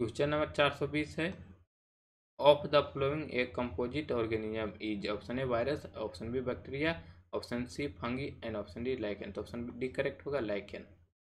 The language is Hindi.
क्वेश्चन नंबर 420 है, of the following a composite organism is, option A virus, option B bacteria, option C fungi and option D lichen. तो ऑप्शन डी करेक्ट होगा, लाइकेन।